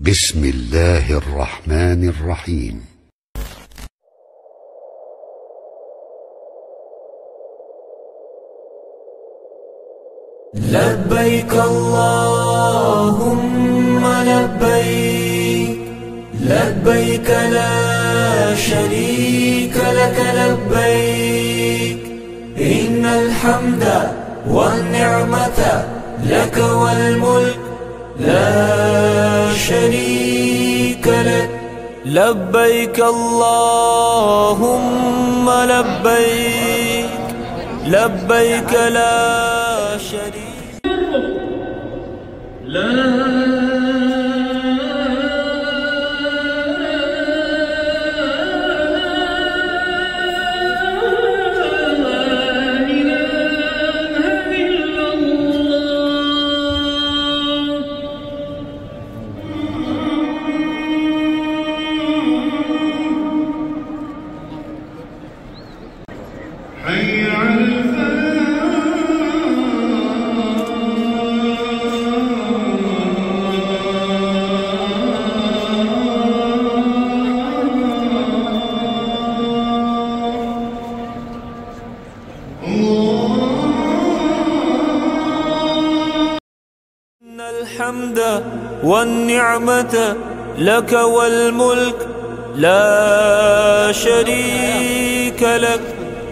بسم الله الرحمن الرحيم. لبيك اللهم لبيك، لبيك لا شريك لك لبيك، إن الحمد والنعمة لك والملك لا شريك لك. لبيك اللهم لبيك، لبيك لا شريك لك. الحمد والنعمة لك والملك لا شريك لك.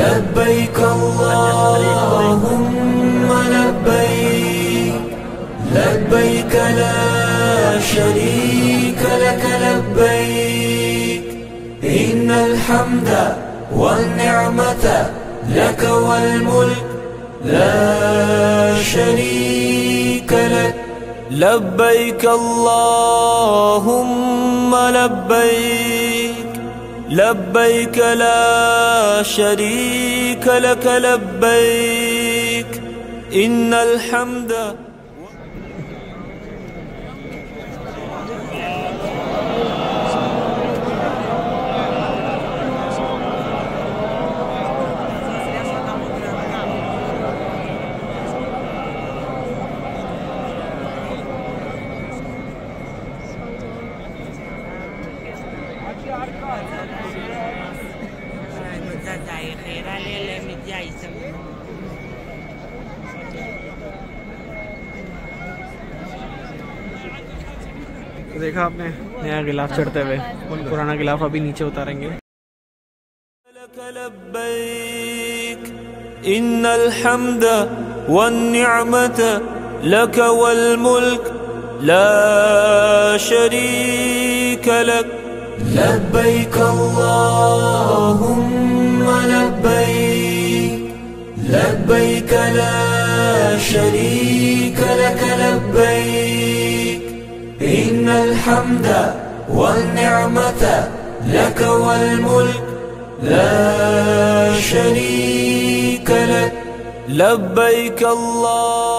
لبيك اللهم لبيك، لبيك لا شريك لك لبيك، إن الحمد والنعمة لك والملك لا شريك لك. لبيك اللهم لبيك، لبيك لا شريك لك لبيك، إن الحمد والنعمة لك والملك لا شريك لك. لبيك اللهم لبيك، لبيك لا شريك لك لبيك، إن الحمد देखा आपने नया गिलाफ चढ़ते हुए, पुराना गिलाफ अभी नीचे उतारेंगे। إن الحمد والنعمة لك والملك لا شريك لك. لبيك اللهم لبيك، لبيك لا شريك لك لبيك، إن الحمد والنعمة لك والملك لا شريك لك. لبيك الله